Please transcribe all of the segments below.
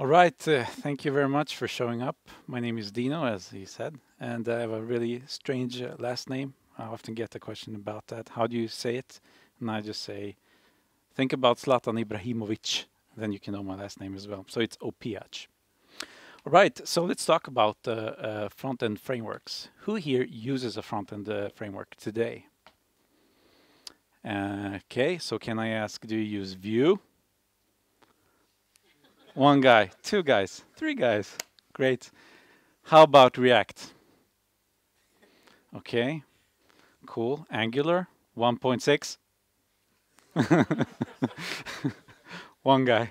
All right, thank you very much for showing up. My name is Dino, as he said, and I have a really strange last name. I often get the question about that. How do you say it? And I just say, think about Zlatan Ibrahimovic, then you can know my last name as well. So it's Opiach. All right, so let's talk about front-end frameworks. Who here uses a front-end framework today? Okay, so can I ask, do you use Vue? One guy, two guys, three guys. Great. How about React? Okay, cool. Angular, 1.6. One guy,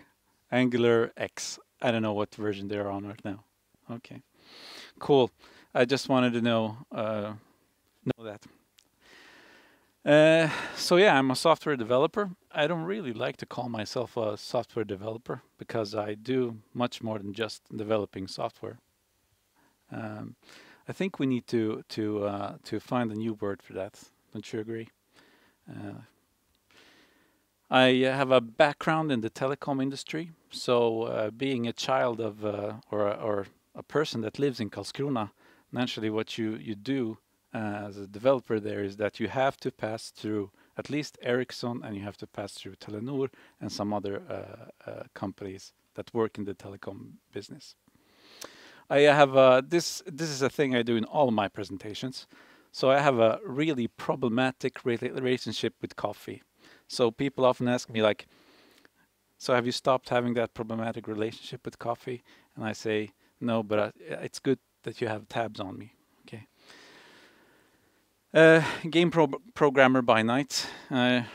Angular X. I don't know what version they're on right now. Okay, cool. I just wanted to know that. So yeah, I'm a software developer. I don't really like to call myself a software developer because I do much more than just developing software. I think we need to find a new word for that. Don't you agree? I have a background in the telecom industry, so being a child of or a person that lives in Karlskrona, naturally, what you do as a developer there is that you have to pass through at least Ericsson, and you have to pass through Telenor and some other companies that work in the telecom business. I have this is a thing I do in all my presentations. So I have a really problematic relationship with coffee. So people often ask me like, so have you stopped having that problematic relationship with coffee? And I say, no, but it's good that you have tabs on me. Game programmer by night. I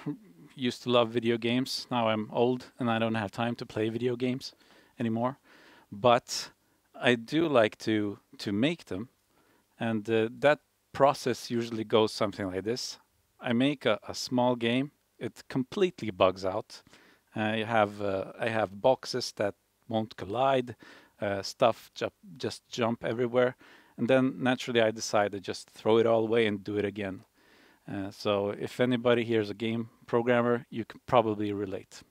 used to love video games. Now I'm old and I don't have time to play video games anymore. But I do like to make them. And that process usually goes something like this. I make a small game. It completely bugs out. I have boxes that won't collide. Stuff just jump everywhere. And then naturally I decide to just throw it all away and do it again. So if anybody here is a game programmer, you can probably relate.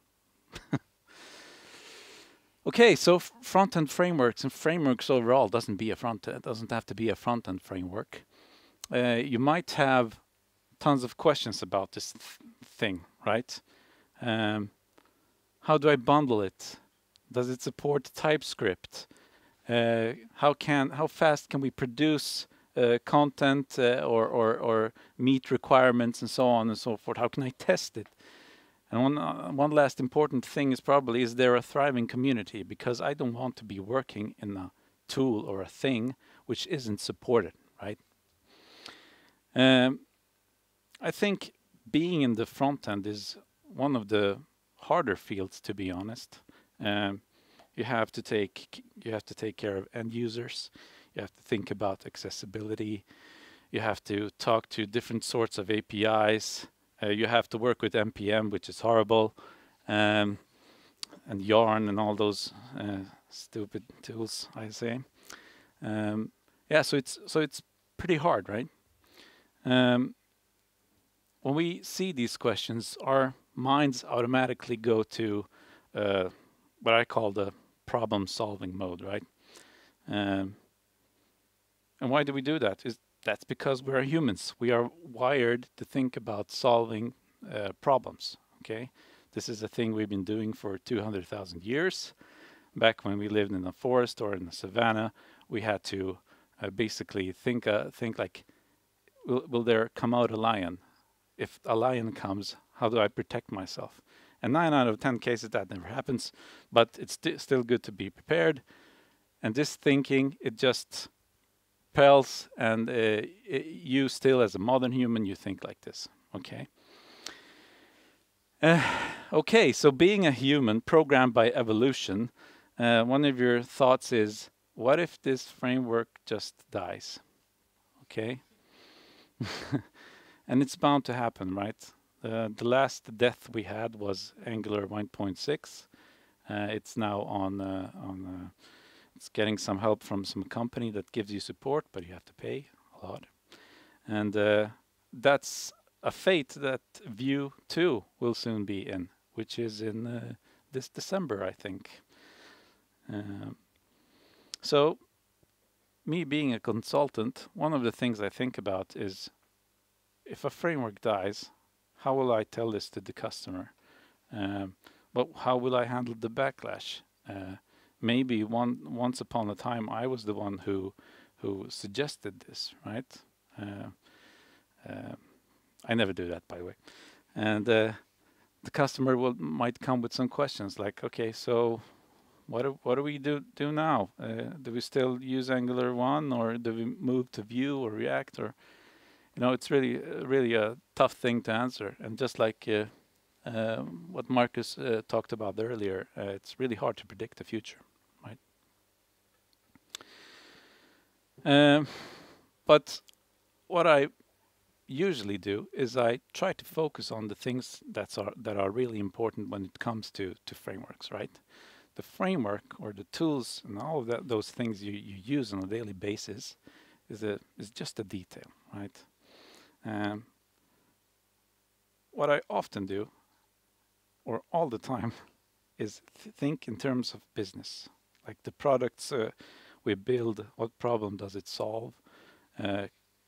Okay, so front-end frameworks and frameworks overall doesn't have to be a front-end framework. You might have tons of questions about this thing, right? How do I bundle it? Does it support TypeScript? How fast can we produce content or meet requirements and so on and so forth? How can I test it? And one last important thing is probably, is there a thriving community? Because I don't want to be working in a tool or a thing which isn't supported, right? I think being in the front end is one of the harder fields, to be honest. You have to take care of end users. You have to think about accessibility. You have to talk to different sorts of APIs. You have to work with NPM, which is horrible, and Yarn and all those stupid tools, I say. Yeah, so it's pretty hard, right? When we see these questions, our minds automatically go to what I call the problem-solving mode, right? And why do we do that? That's because we are humans. We are wired to think about solving problems, okay? This is a thing we've been doing for 200,000 years. Back when we lived in a forest or in the savannah, we had to basically think like, will there come out a lion? If a lion comes, how do I protect myself? And 9 out of 10 cases that never happens, but it's still good to be prepared. And this thinking, it just pales, and you still, as a modern human, you think like this, okay? Okay, so being a human programmed by evolution, one of your thoughts is, what if this framework just dies, okay? And it's bound to happen, right? The last death we had was Angular 1.6. It's now it's getting some help from some company that gives you support, but you have to pay a lot. And that's a fate that Vue 2 will soon be in, which is in this December, I think. So me being a consultant, one of the things I think about is, if a framework dies, how will I tell this to the customer? But how will I handle the backlash? Maybe once upon a time I was the one who suggested this, right? I never do that, by the way. And the customer might come with some questions like, okay, so what do we do now? Do we still use Angular 1, or do we move to Vue or React? Or, you know, it's really a tough thing to answer. And just like what Marcus talked about earlier, it's really hard to predict the future, right? But what I usually do is I try to focus on the things that are really important when it comes to frameworks, right? The framework or the tools and all of that, those things you use on a daily basis is just a detail, right? What I often do, or all the time, is think in terms of business, like the products we build. What problem does it solve?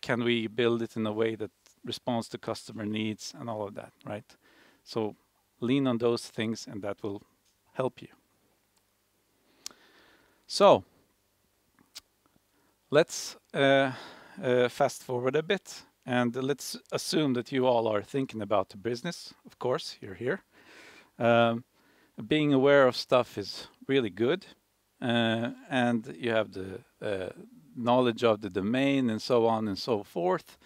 Can we build it in a way that responds to customer needs and all of that, right? So lean on those things, and that will help you. So let's fast forward a bit, and let's assume that you all are thinking about the business. Of course, you're here. Being aware of stuff is really good, and you have the knowledge of the domain and so on and so forth.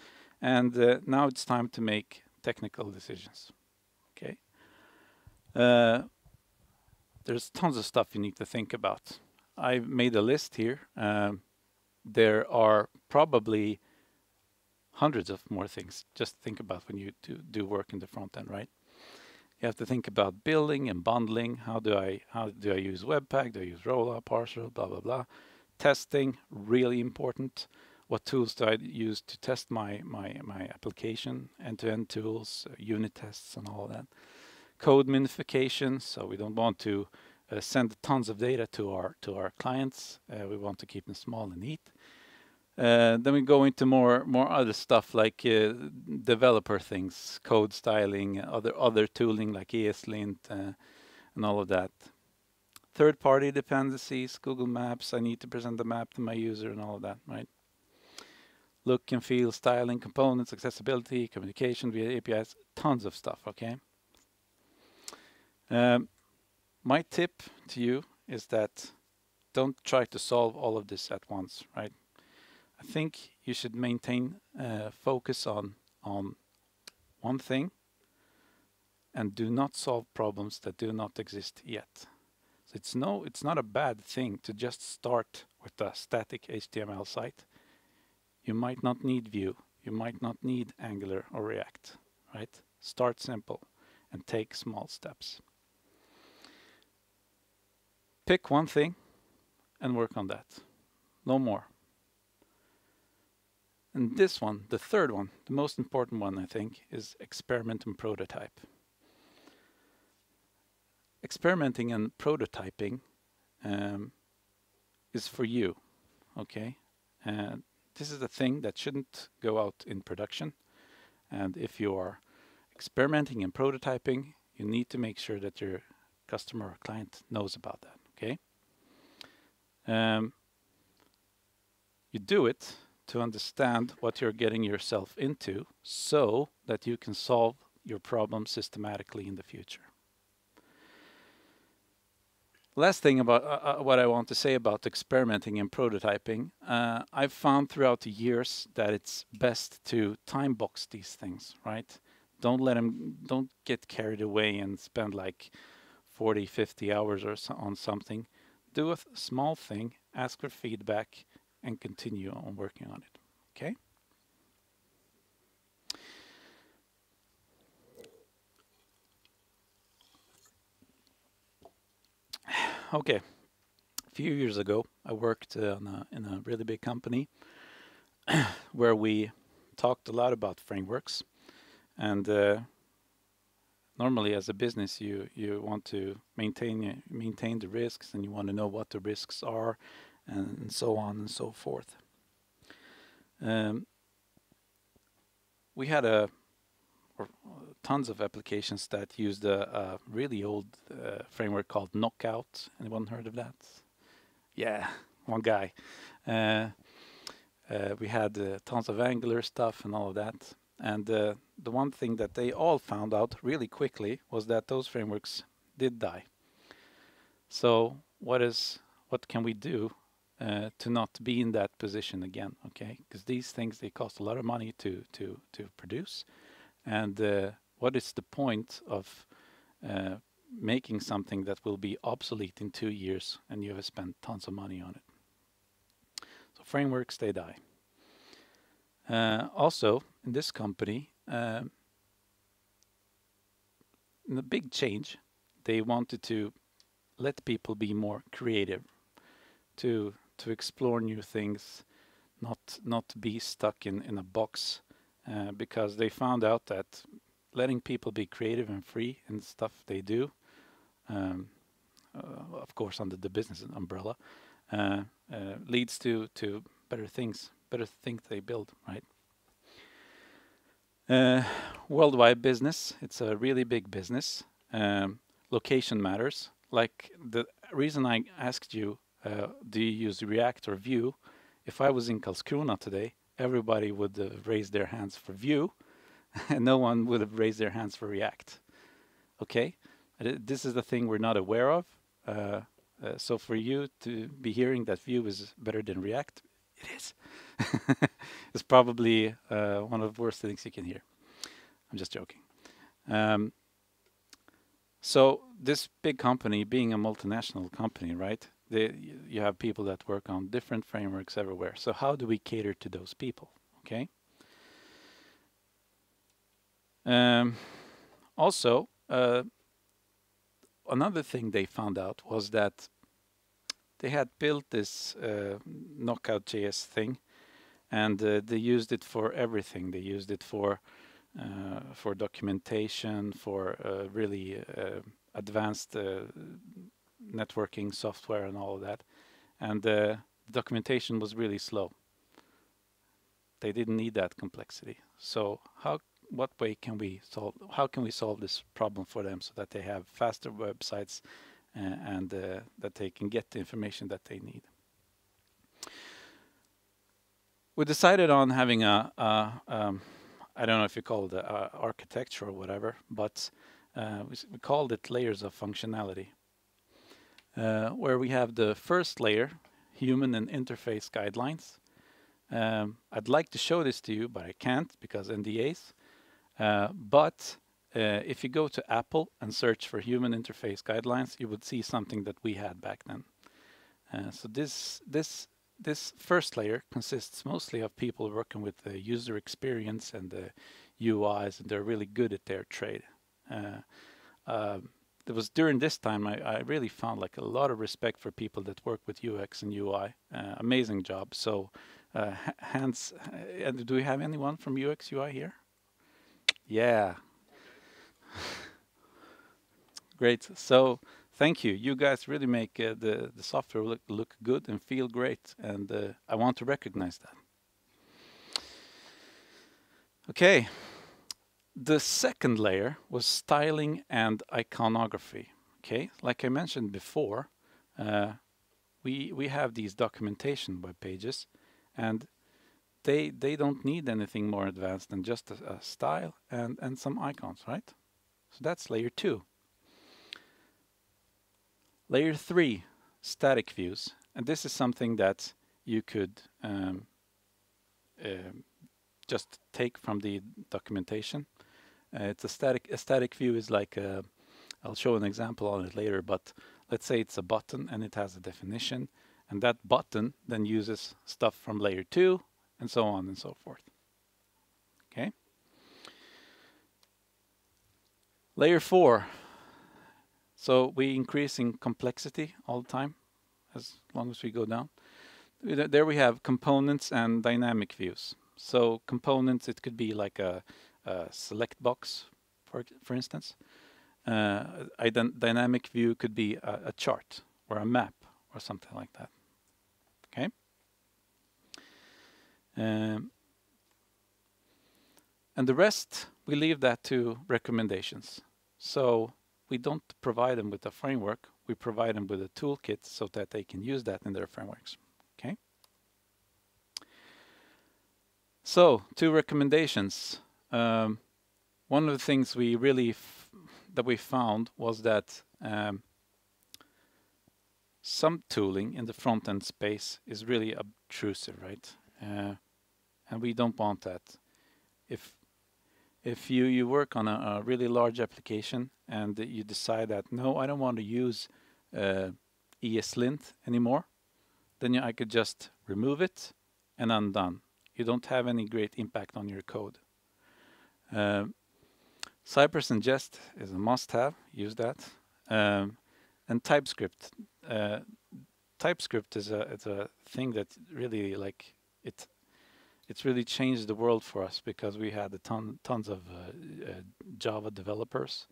And now it's time to make technical decisions. Okay. There's tons of stuff you need to think about. I've made a list here. There are probably hundreds of more things just to think about when you do work in the front end, right? You have to think about building and bundling. How do I use Webpack? Do I use Rollup, Parcel, blah, blah, blah. Testing, really important. What tools do I use to test my application? End-to-end tools, unit tests, and all that. Code minification. So we don't want to send tons of data to our clients. We want to keep them small and neat. Then we go into more other stuff like developer things, code styling, other tooling like ESLint and all of that. Third-party dependencies, Google Maps. I need to present the map to my user and all of that, right? Look and feel, styling, components, accessibility, communication via APIs, tons of stuff, okay? My tip to you is that don't try to solve all of this at once, right? I think you should maintain focus on one thing, and do not solve problems that do not exist yet. So it's not a bad thing to just start with a static HTML site. You might not need Vue, you might not need Angular or React, right? Start simple and take small steps. Pick one thing and work on that, no more. And this one, the third one, the most important one, I think, is experiment and prototype. Experimenting and prototyping is for you, okay? And this is a thing that shouldn't go out in production. And if you are experimenting and prototyping, you need to make sure that your customer or client knows about that, okay? You do it to understand what you're getting yourself into, so that you can solve your problem systematically in the future. Last thing about what I want to say about experimenting and prototyping, I've found throughout the years that it's best to time box these things, right? Don't get carried away and spend like 40, 50 hours or so on something. Do a small thing, ask for feedback, and continue on working on it, okay? Okay, a few years ago, I worked in a really big company where we talked a lot about frameworks, and normally as a business, you want to maintain the risks, and you want to know what the risks are, and so on and so forth. We had tons of applications that used a really old framework called Knockout. Anyone heard of that? Yeah, one guy. We had tons of Angular stuff and all of that. And the one thing that they all found out really quickly was that those frameworks did die. So what can we do to not be in that position again? Okay, because these things, they cost a lot of money to produce. And what is the point of making something that will be obsolete in 2 years and you have spent tons of money on it? So frameworks, they die. Also, in this company, in the big change, they wanted to let people be more creative, to explore new things, not be stuck in a box, because they found out that letting people be creative and free in stuff they do, of course under the business umbrella, leads to better things. Better think they build, right? Worldwide business. It's a really big business. Location matters. Like the reason I asked you, do you use React or Vue? If I was in Karlskrona today, everybody would have raised their hands for Vue, and no one would have raised their hands for React. Okay? This is the thing we're not aware of. So for you to be hearing that Vue is better than React, it is. It's probably one of the worst things you can hear. I'm just joking. So this big company, being a multinational company, right? You have people that work on different frameworks everywhere. So how do we cater to those people? Okay. Also, another thing they found out was that they had built this Knockout.js thing, and they used it for everything. They used it for documentation, for really advanced networking software and all of that. And the documentation was really slow. They didn't need that complexity. So what way can we solve? How can we solve this problem for them so that they have faster websites and that they can get the information that they need? We decided on having I don't know if you call it architecture or whatever, but we called it layers of functionality, where we have the first layer, human and interface guidelines. I'd like to show this to you, but I can't because NDAs. But if you go to Apple and search for human interface guidelines, you would see something that we had back then. So this first layer consists mostly of people working with the user experience and the UIs, and they're really good at their trade. It was during this time I really found like a lot of respect for people that work with UX and UI. Amazing job. So do we have anyone from UX UI here? Yeah. Great. So thank you. You guys really make the software look good and feel great, and I want to recognize that. Okay, the second layer was styling and iconography. Okay, like I mentioned before, we have these documentation web pages, and they don't need anything more advanced than just a style and some icons, right? So that's layer two. Layer 3, static views. And this is something that you could just take from the documentation. It's a static view is like a, I'll show an example on it later, but let's say it's a button and it has a definition, and that button then uses stuff from layer 2 and so on and so forth. Okay. Layer 4. So we increase in complexity all the time, as long as we go down. There we have components and dynamic views. So components, it could be like a select box, for instance. dynamic view could be a chart or a map or something like that. Okay. And the rest, we leave that to recommendations. So we don't provide them with a framework. We provide them with a toolkit so that they can use that in their frameworks. Okay. So two recommendations. One of the things we really found was that some tooling in the front end space is really obtrusive, right? And we don't want that. If you work on a really large application and you decide that, no, I don't want to use ESLint anymore, then I could just remove it and I'm done. You don't have any great impact on your code. Cypress and Jest is a must-have, use that. And TypeScript. TypeScript is a thing that really, like, it's really changed the world for us, because we had tons of Java developers,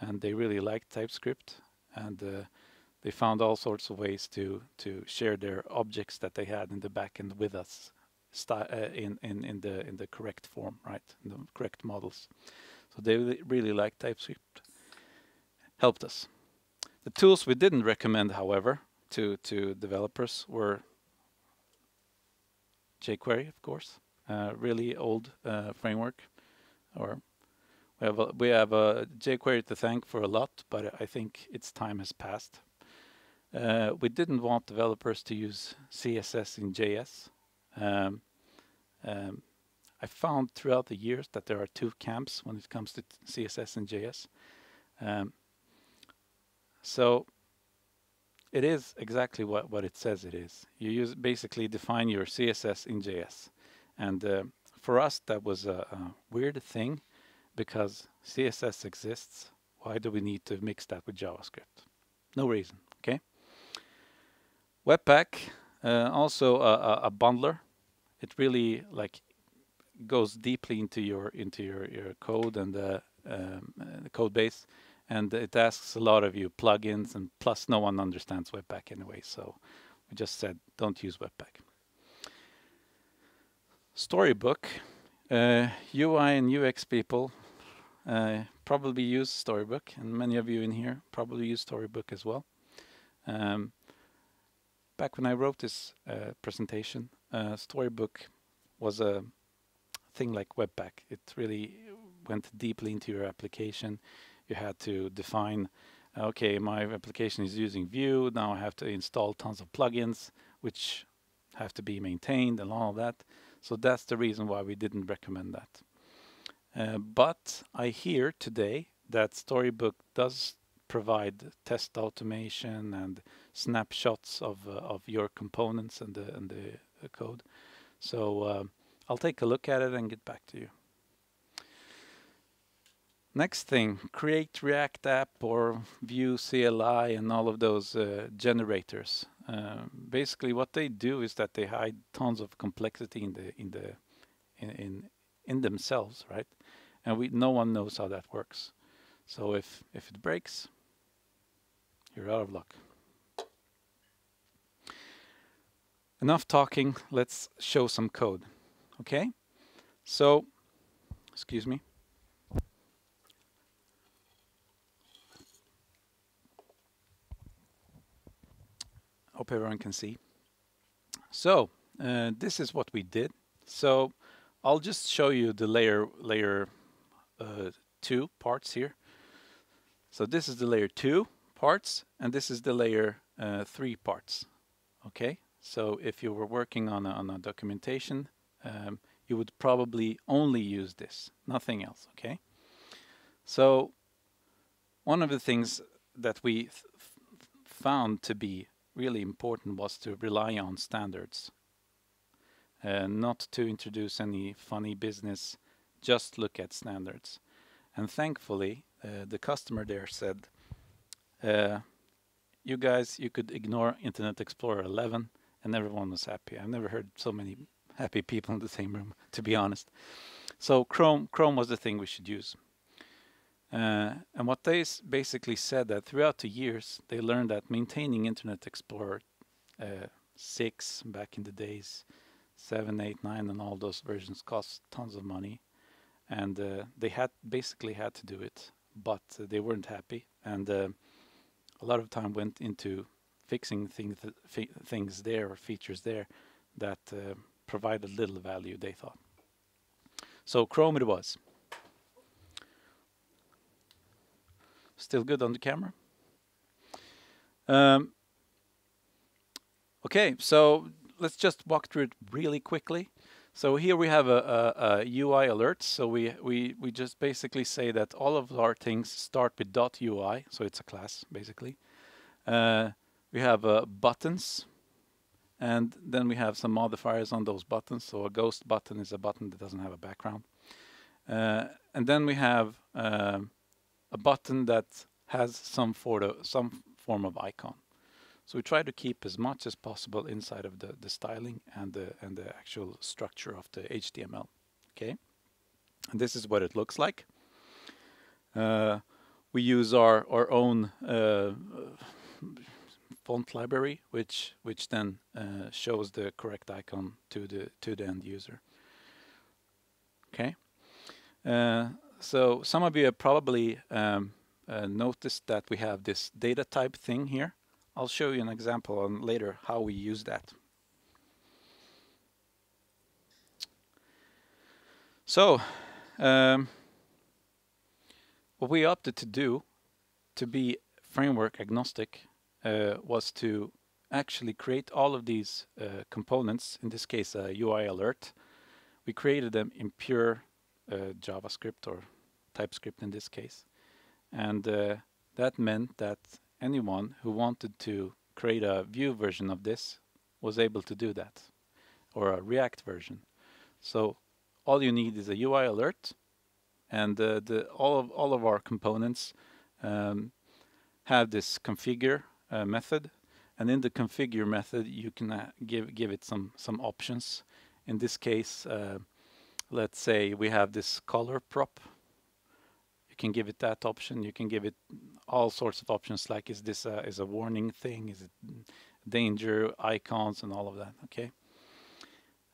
and they really liked TypeScript, and they found all sorts of ways to share their objects that they had in the backend with us, in the correct form, right? In the correct models. So they really liked TypeScript. Helped us. The tools we didn't recommend, however, to developers were jQuery, of course, really old framework. Or we have a jQuery to thank for a lot, but I think its time has passed. We didn't want developers to use CSS in JS. I found throughout the years that there are two camps when it comes to CSS and JS. So it is exactly what it says it is. You basically define your CSS in JS. And for us, that was a weird thing, because CSS exists. Why do we need to mix that with JavaScript? No reason, okay? Webpack, also a bundler. It really, like, goes deeply into your code and the code base, and it asks a lot of you plugins, and plus no one understands Webpack anyway, so we just said don't use Webpack. Storybook, UI and UX people probably use Storybook, and many of you in here probably use Storybook as well. Back when I wrote this presentation, Storybook was a thing like Webpack. It really went deeply into your application. You had to define, okay, my application is using Vue, now I have to install tons of plugins which have to be maintained and all that. So that's the reason why we didn't recommend that. But I hear today that Storybook does provide test automation and snapshots of your components and the code. So I'll take a look at it and get back to you. Next thing, create React app or Vue CLI and all of those generators. Basically, what they do is that they hide tons of complexity in themselves, right? And no one knows how that works. So if it breaks, you're out of luck. Enough talking. Let's show some code. Okay, so, excuse me. Hope everyone can see. So, this is what we did. So, I'll just show you the layer two parts here. So this is the layer 2 parts, and this is the layer 3 parts. Okay, so if you were working on a documentation, you would probably only use this, nothing else, okay? So one of the things that we found to be really important was to rely on standards, not to introduce any funny business, just look at standards. And thankfully, the customer there said, you guys, you could ignore Internet Explorer 11, and everyone was happy. I've never heard so many happy people in the same room, to be honest. So Chrome was the thing we should use. And what they basically said that throughout the years, they learned that maintaining Internet Explorer 6 back in the days, 7, 8, 9, and all those versions cost tons of money. And they had basically had to do it, but they weren't happy. And a lot of time went into fixing things there or features there that provided little value, they thought. So Chrome it was. Still good on the camera. Okay, so let's just walk through it really quickly. So here we have a UI alert. So we just basically say that all of our things start with .ui. So it's a class, basically. We have buttons. And then we have some modifiers on those buttons. So a ghost button is a button that doesn't have a background. And then we have... a button that has some form of icon. So we try to keep as much as possible inside of the styling and the actual structure of the HTML. Okay, and this is what it looks like. We use our own font library, which then shows the correct icon to the end user. Okay. So some of you have probably noticed that we have this data type thing here. I'll show you an example on later how we use that. So what we opted to do to be framework agnostic was to actually create all of these components, in this case a UI alert. We created them in pure JavaScript or TypeScript in this case, and that meant that anyone who wanted to create a Vue version of this was able to do that, or a React version. So all you need is a UI alert, and all of our components have this configure method, and in the configure method you can give it some options. In this case, let's say we have this color prop. You can give it that option. You can give it all sorts of options, like is this a warning thing? Is it danger, icons, and all of that? Okay.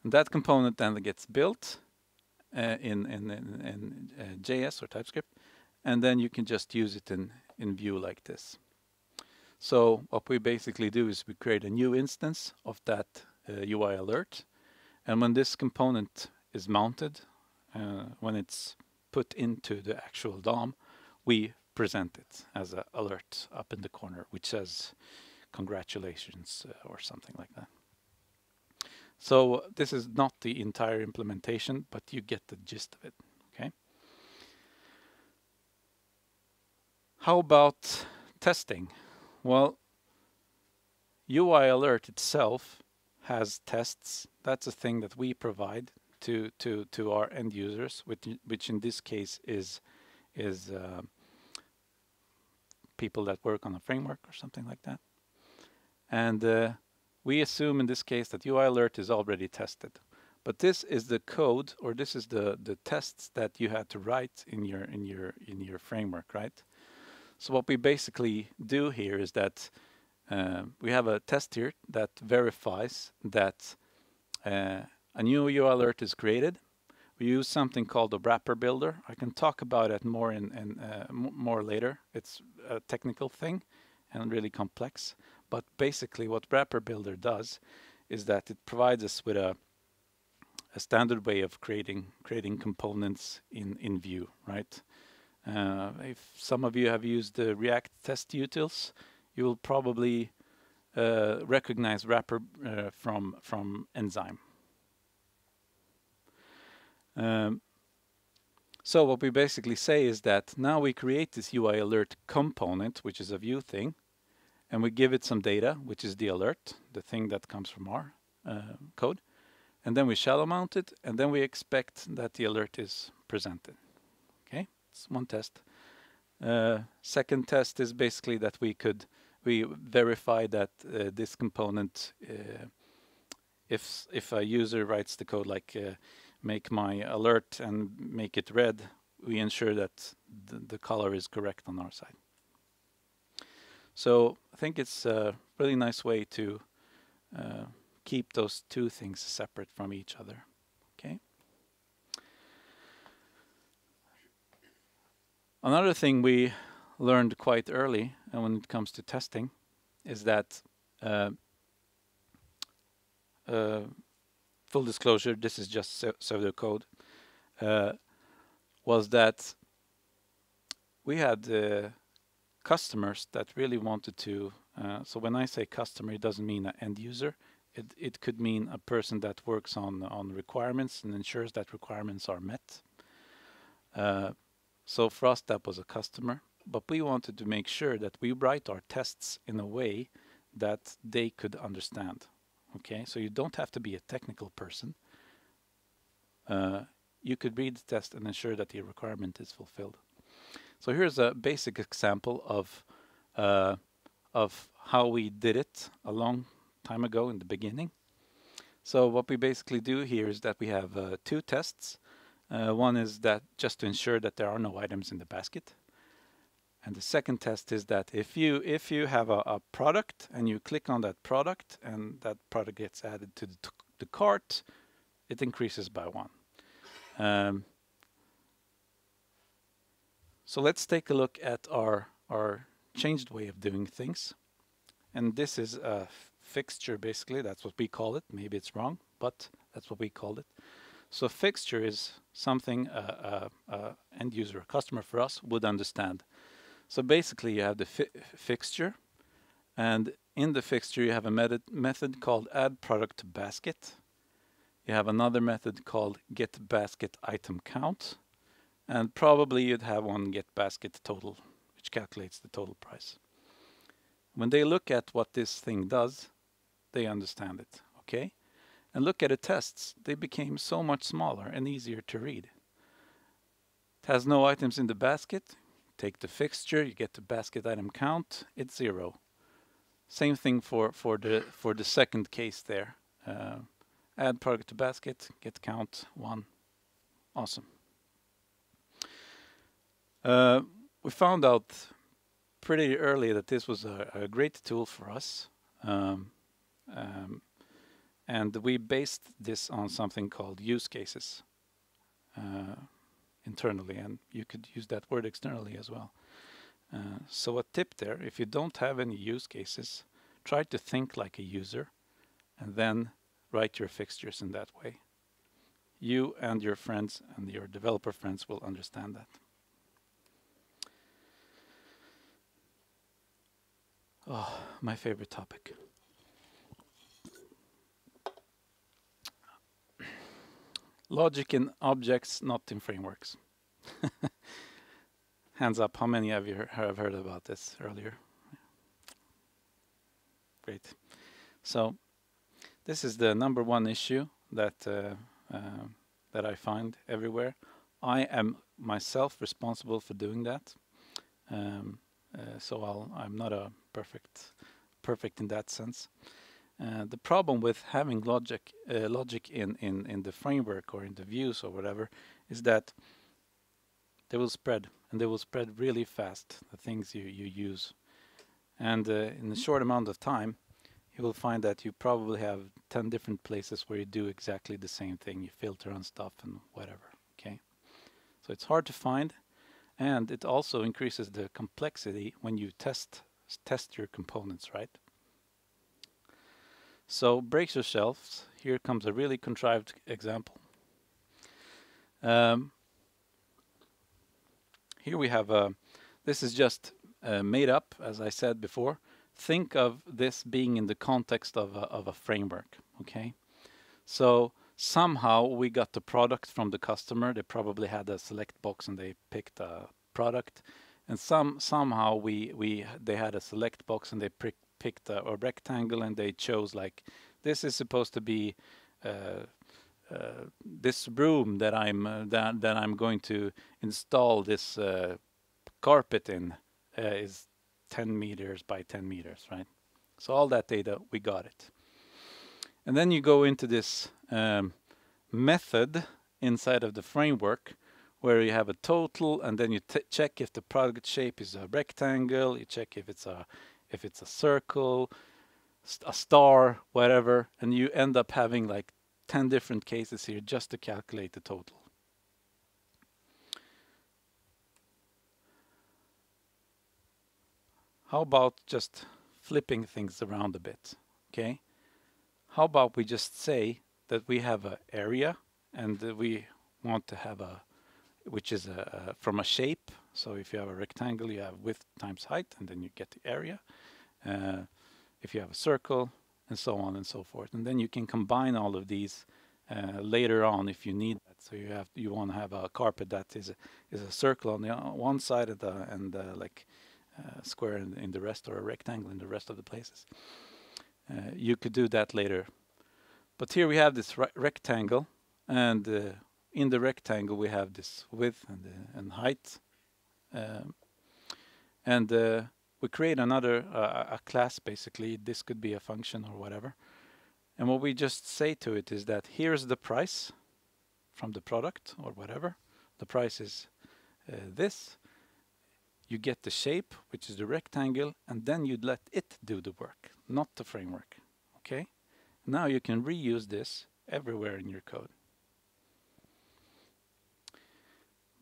And that component then gets built in JS or TypeScript, and then you can just use it in Vue like this. So what we basically do is we create a new instance of that UI alert, and when this component is mounted, when it's put into the actual DOM, we present it as an alert up in the corner, which says congratulations or something like that. So this is not the entire implementation, but you get the gist of it. Okay. How about testing? Well, UI alert itself has tests. That's a thing that we provide to our end users, which in this case is people that work on a framework or something like that. And we assume in this case that UI alert is already tested. But this is the code, or this is the tests that you had to write in your framework, right? So what we basically do here is that we have a test here that verifies that a new UI alert is created. We use something called a wrapper builder. I can talk about it more more later. It's a technical thing and really complex. But basically what wrapper builder does is that it provides us with a standard way of creating components in Vue, right? If some of you have used the React test utils, you will probably recognize wrapper from Enzyme. So what we basically say is that now we create this UI alert component, which is a Vue thing, and we give it some data, which is the alert, the thing that comes from our code, and then we shallow mount it, and then we expect that the alert is presented. Okay, it's one test. Second test is basically that we verify that this component, if a user writes the code like make my alert and make it red, we ensure that the color is correct on our side. So I think it's a really nice way to keep those two things separate from each other. Okay. Another thing we learned quite early, and when it comes to testing, is that full disclosure, this is just pseudo code, was that we had customers that really wanted to, so when I say customer, it doesn't mean an end user. It could mean a person that works on requirements and ensures that requirements are met. So for us, that was a customer. But we wanted to make sure that we write our tests in a way that they could understand. Okay, so you don't have to be a technical person. You could read the test and ensure that the requirement is fulfilled. So here's a basic example of how we did it a long time ago in the beginning. So what we basically do here is that we have two tests. One is that just to ensure that there are no items in the basket. And the second test is that if you have a product and you click on that product and that product gets added to the cart, it increases by one. So let's take a look at our changed way of doing things. And this is a fixture, basically. That's what we call it. Maybe it's wrong, but that's what we called it. So fixture is something a end user, a customer for us, would understand. So basically, you have the fixture, and in the fixture, you have a method called add product to basket. You have another method called get basket item count, and probably you'd have one get basket total, which calculates the total price. When they look at what this thing does, they understand it, okay? And look at the tests. They became so much smaller and easier to read. It has no items in the basket. Take the fixture, you get the basket item count, it's zero. Same thing for the second case there. Add product to basket, get count, one. Awesome. We found out pretty early that this was a great tool for us. And we based this on something called use cases. Internally, and you could use that word externally as well. So a tip there, if you don't have any use cases, try to think like a user and then write your fixtures in that way. You and your friends and your developer friends will understand that. Oh, my favorite topic. Logic in objects, not in frameworks. Hands up, how many of you have heard about this earlier? Great. So this is the number one issue that that I find everywhere. I am myself responsible for doing that. So I'm not a perfect in that sense. The problem with having logic in the framework or in the views or whatever is that they will spread, and they will spread really fast, the things you use. And in a short amount of time, you will find that you probably have 10 different places where you do exactly the same thing. You filter on stuff and whatever, okay? So it's hard to find, and it also increases the complexity when you test your components, right? So brace yourselves. Here comes a really contrived example. Here we have a. This is just made up, as I said before. Think of this being in the context of a framework. Okay. So somehow we got the product from the customer. They probably had a select box and they picked a product, and somehow they had a select box and they picked a rectangle and they chose, like, this is supposed to be this room that I'm going to install this carpet in is 10 meters by 10 meters, right? So all that data, we got it. And then you go into this method inside of the framework where you have a total, and then you check if the product shape is a rectangle, you check if it's a circle, a star, whatever, and you end up having like 10 different cases here just to calculate the total. How about just flipping things around a bit, okay? How about we just say that we have an area and we want to have a, which is from a shape. So if you have a rectangle, you have width times height, and then you get the area. If you have a circle, and so on and so forth. And then you can combine all of these later on if you need that. So you have, you want to have a carpet that is a circle on the one side of the, and like square in the rest, or a rectangle in the rest of the places. You could do that later. But here we have this rectangle, and in the rectangle we have this width and height. We create another a class, basically. This could be a function or whatever. And what we just say to it is that here's the price from the product or whatever. The price is this. You get the shape, which is the rectangle, and then you'd let it do the work, not the framework. Okay? Now you can reuse this everywhere in your code.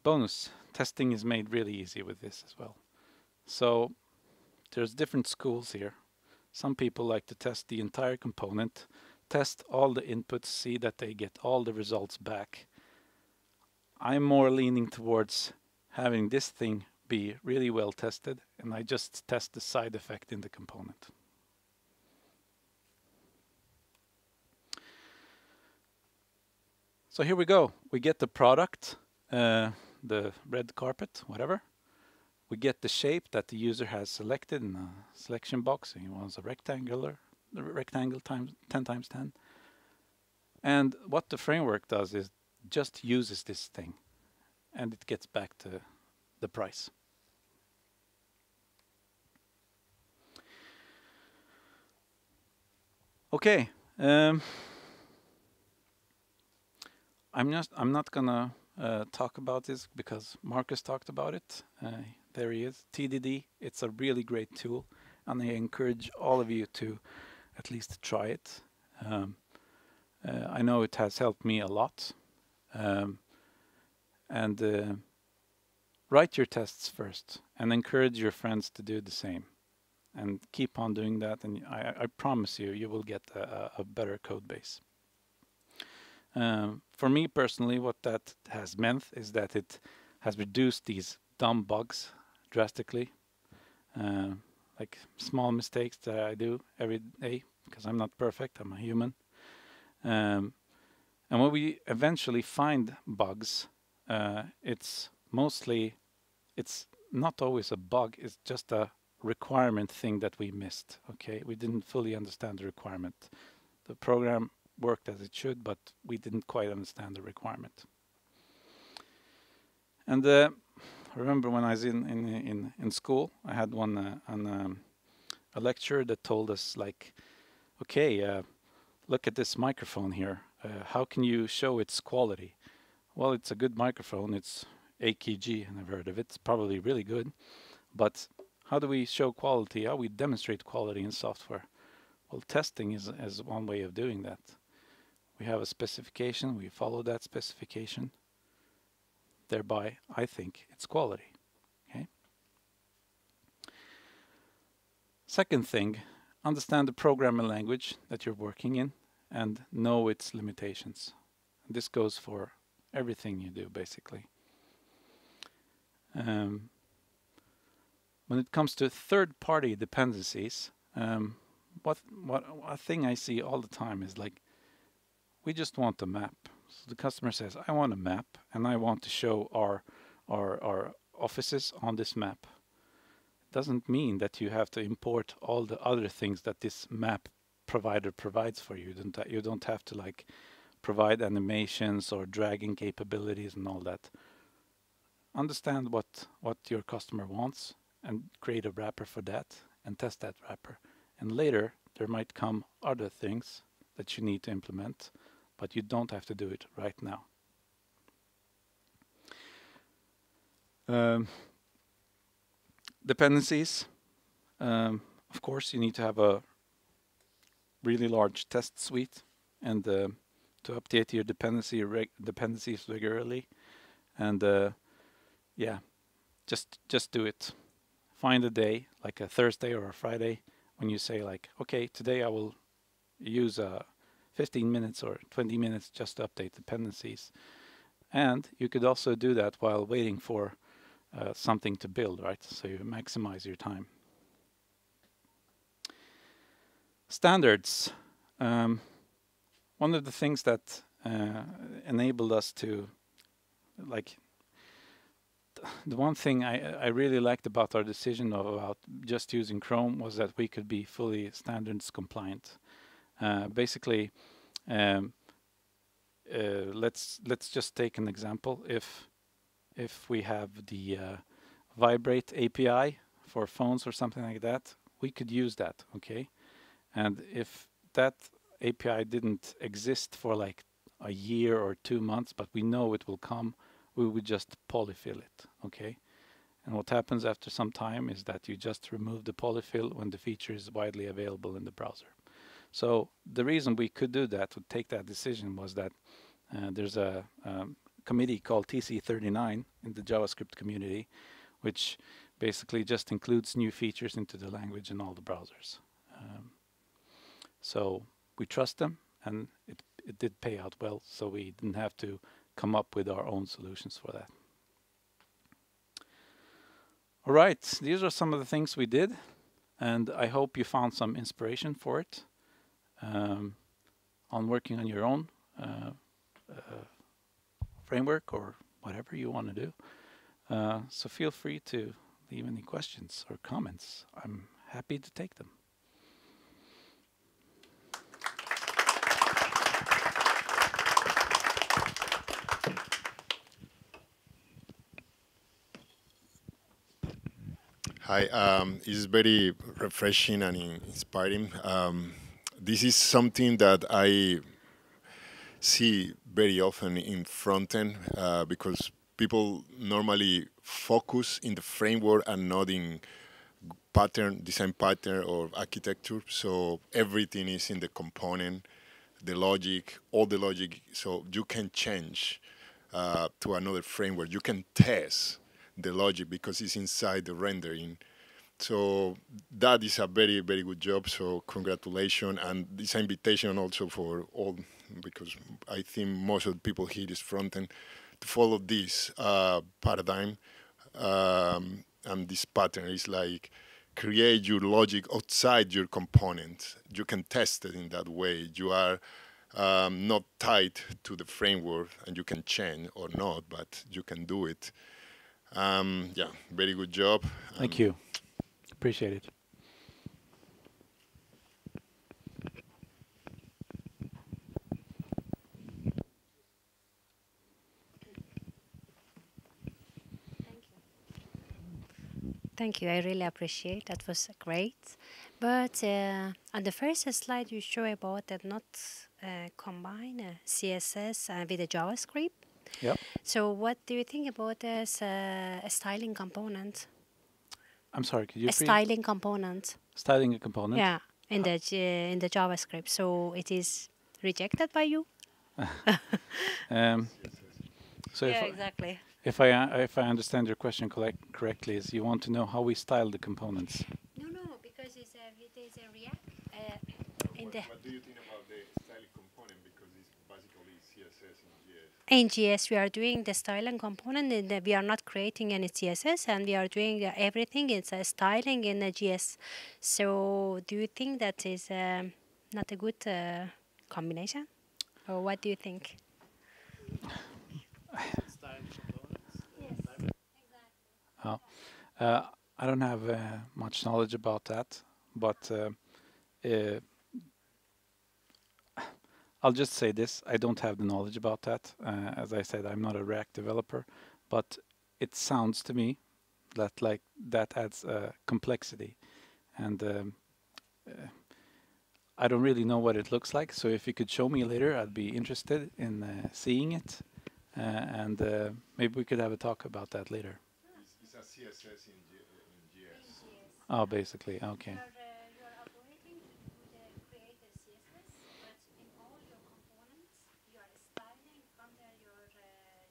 Bonus, testing is made really easy with this as well. So there's different schools here. Some people like to test the entire component, test all the inputs, see that they get all the results back. I'm more leaning towards having this thing be really well tested, and I just test the side effect in the component. So here we go. We get the product, the red carpet, whatever. We get the shape that the user has selected in a selection box. He wants a rectangular, the rectangle times 10 times 10. And what the framework does is just uses this thing, and it gets back to the price. Okay, I'm not gonna talk about this because Marcus talked about it. There he is, TDD. It's a really great tool, and I encourage all of you to at least try it. I know it has helped me a lot, write your tests first, and encourage your friends to do the same, and keep on doing that, and I promise you, you will get a better code base. For me personally, what that has meant is that it has reduced these dumb bugs drastically, like small mistakes that I do every day, because I'm not perfect, I'm a human. And when we eventually find bugs, it's not always a bug, it's just a requirement thing that we missed, okay? We didn't fully understand the requirement. The program worked as it should, but we didn't quite understand the requirement. And I remember when I was in school, I had a lecturer that told us, like, okay, look at this microphone here. How can you show its quality? Well, it's a good microphone. It's AKG, and I've heard of it. It's probably really good. But how do we show quality? How we demonstrate quality in software? Well, testing is one way of doing that. We have a specification. We follow that specification. Thereby, I think it's quality. Okay. Second thing, understand the programming language that you're working in and know its limitations. This goes for everything you do, basically. When it comes to third-party dependencies, a thing I see all the time is, like, we just want a map. So the customer says, I want a map, and I want to show our offices on this map. It doesn't mean that you have to import all the other things that this map provider provides for you. You don't have to, like, provide animations or dragging capabilities and all that. Understand what your customer wants and create a wrapper for that and test that wrapper. And later, there might come other things that you need to implement, but you don't have to do it right now. Dependencies. Of course, you need to have a really large test suite and to update your dependencies regularly. And yeah, just do it. Find a day, like a Thursday or a Friday, when you say like, okay, today I will use 15 minutes or 20 minutes just to update dependencies. And you could also do that while waiting for something to build, right? So you maximize your time. Standards. One of the things that enabled us to, like, the one thing I really liked about our decision about just using Chrome was that we could be fully standards compliant. Basically, let's just take an example. If we have the Vibrate API for phones or something like that, we could use that, okay? And if that API didn't exist for like a year or 2 months, but we know it will come, we would just polyfill it, okay? And what happens after some time is that you just remove the polyfill when the feature is widely available in the browser. So the reason we could do that, to take that decision, was that there's a committee called TC39 in the JavaScript community, which basically just includes new features into the language in all the browsers. So we trust them, and it did pay out well, so we didn't have to come up with our own solutions for that. All right, these are some of the things we did, and I hope you found some inspiration for it on working on your own framework or whatever you want to do. So feel free to leave any questions or comments. I'm happy to take them. Hi, it's very refreshing and inspiring. This is something that I see very often in front-end because people normally focus in the framework and not in pattern, design pattern or architecture. So everything is in the component, the logic, all the logic. So you can change to another framework. You can test the logic because it's inside the rendering. So that is a very, very good job. So congratulations, and this invitation also for all, because I think most of the people here is front-end, to follow this paradigm and this pattern is like create your logic outside your component. You can test it in that way. You are not tied to the framework and you can change or not, but you can do it. Yeah, very good job. Thank you. Appreciate it. Thank you. I really appreciate that. Was great. But on the first slide, you show about that not combine CSS with the JavaScript. Yep. So what do you think about this styling component? I'm sorry, could you repeat? Styling component. Styling a component? Yeah, in the JavaScript. So it is rejected by you? So yeah, exactly. If I understand your question correctly, is you want to know how we style the components? No, no, because it's a React. What do you think about the styling component? Because it's basically CSS and JS. In JS, we are doing the styling component, and we are not creating any CSS, and we are doing everything. It's a styling in the JS. So, do you think that is not a good combination, or what do you think? Oh. I don't have much knowledge about that, but I'll just say this. I don't have the knowledge about that. As I said, I'm not a React developer, but it sounds to me that like that adds complexity, and I don't really know what it looks like. So if you could show me later, I'd be interested in seeing it, and maybe we could have a talk about that later. CSS in JS. Oh, basically, okay. You are operating with created CSS, but in all your components, you are styling under your JS.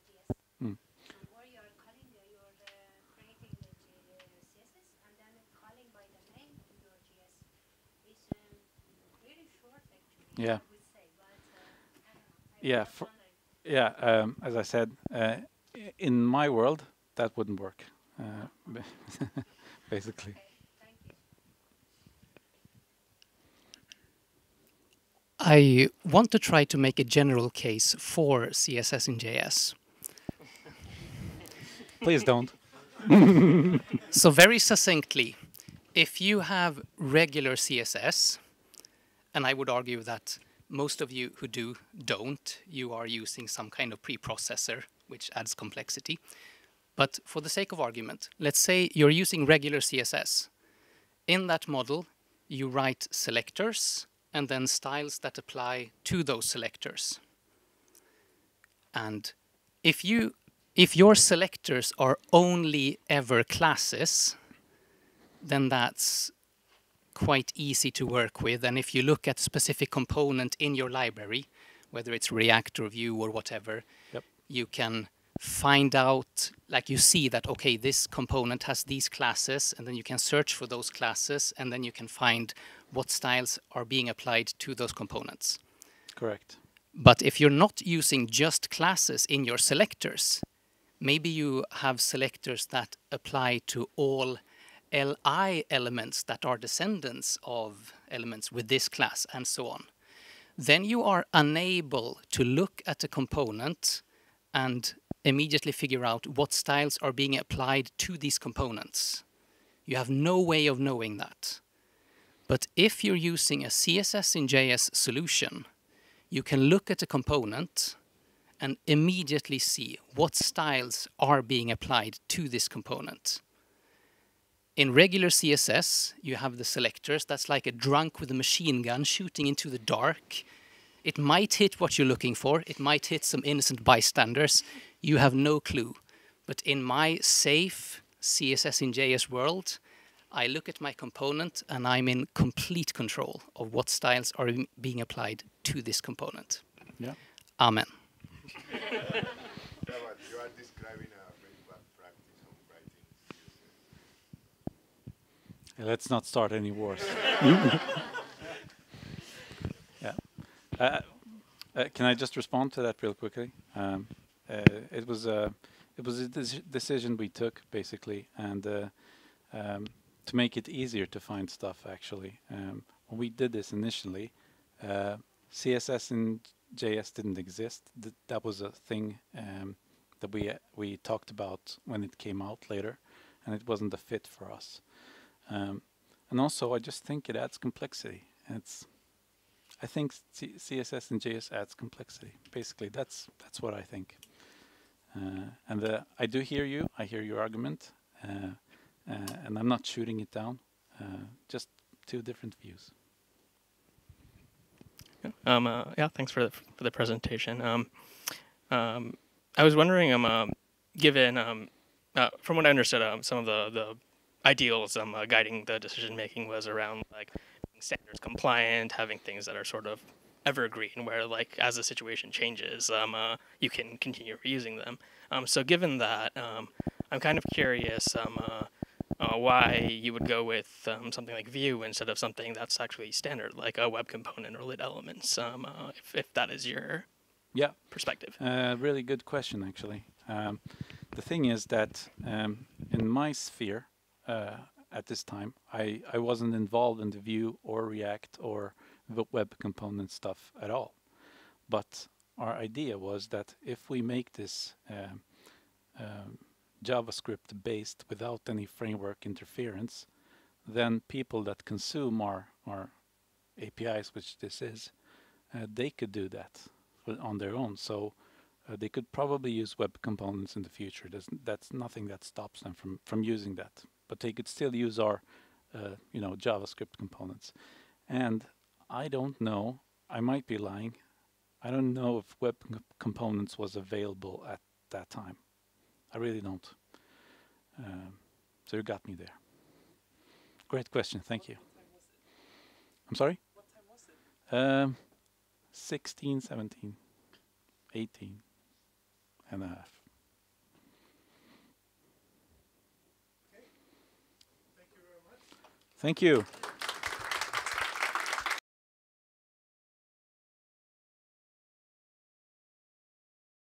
Mm. So where you are calling, you are creating the CSS, and then calling by the name of your JS. It's really short, actually. Yeah. I would say, but, yeah. Yeah, as I said, in my world, that wouldn't work, basically. I want to try to make a general case for CSS in JS. Please don't. So very succinctly, if you have regular CSS, and I would argue that most of you who do don't. You are using some kind of preprocessor, which adds complexity. But for the sake of argument, let's say you're using regular CSS. In that model, you write selectors and then styles that apply to those selectors. And if your selectors are only ever classes, then that's quite easy to work with. And if you look at a specific component in your library, whether it's React or Vue or whatever, yep, you can find out, like you see that, okay, this component has these classes, and then you can search for those classes, and then you can find what styles are being applied to those components. Correct. But if you're not using just classes in your selectors, maybe you have selectors that apply to all LI elements that are descendants of elements with this class, and so on. Then you are unable to look at a component and immediately figure out what styles are being applied to these components. You have no way of knowing that. But if you're using a CSS in JS solution, you can look at a component and immediately see what styles are being applied to this component. In regular CSS, you have the selectors. That's like a drunk with a machine gun shooting into the dark. It might hit what you're looking for. It might hit some innocent bystanders. You have no clue. But in my safe CSS in JS world, I look at my component, and I'm in complete control of what styles are being applied to this component. Yeah. Amen. You are describing a very bad practice on writing CSS. Let's not start any wars. Yeah. Can I just respond to that real quickly? It was a decision we took, basically, and to make it easier to find stuff. Actually, when we did this initially, CSS in JS didn't exist. That was a thing that we talked about when it came out later, and it wasn't a fit for us. And also, I just think it adds complexity. I think CSS and JS adds complexity. Basically, that's what I think. I do hear you. I hear your argument, and I'm not shooting it down. Just two different views. Yeah. Thanks for the presentation. I was wondering, given from what I understood, some of the ideals guiding the decision making was around like being standards compliant, having things that are sort of evergreen, where like as the situation changes, you can continue reusing them. So given that, I'm kind of curious why you would go with something like Vue instead of something that's actually standard, like a web component or lit elements, if that is your perspective. Really good question, actually. The thing is that in my sphere, at this time, I wasn't involved in the Vue or React or the web component stuff at all. But our idea was that if we make this JavaScript-based without any framework interference, then people that consume our APIs, which this is, they could do that on their own. So they could probably use web components in the future. That's nothing that stops them from using that. But they could still use our, you know, JavaScript components. And I don't know. I might be lying. I don't know if web components was available at that time. I really don't. So you got me there. Great question, thank you. I'm sorry? What time was it? 16, 17, 18 and a half. Okay. Thank you very much. Thank you.